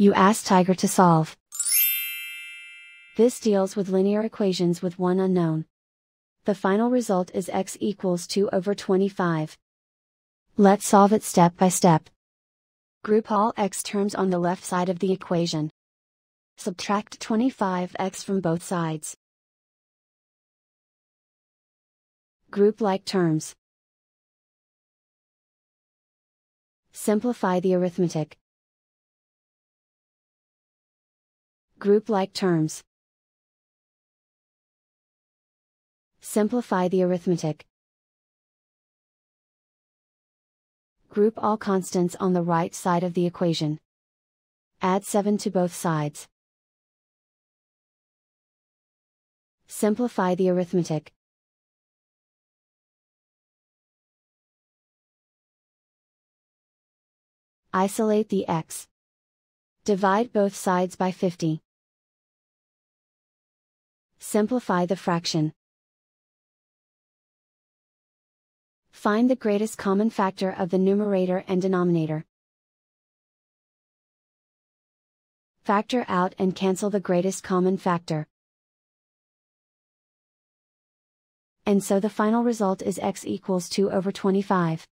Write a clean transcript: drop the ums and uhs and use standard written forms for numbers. you ask Tiger to solve. This deals with linear equations with one unknown. The final result is x equals 2/25. Let's solve it step by step. Group all x terms on the left side of the equation. Subtract 25x from both sides. Group like terms. Simplify the arithmetic. Group like terms. Simplify the arithmetic. Group all constants on the right side of the equation. Add 7 to both sides. Simplify the arithmetic. Isolate the x. Divide both sides by 50. Simplify the fraction. Find the greatest common factor of the numerator and denominator. Factor out and cancel the greatest common factor. And so the final result is x equals 2/25.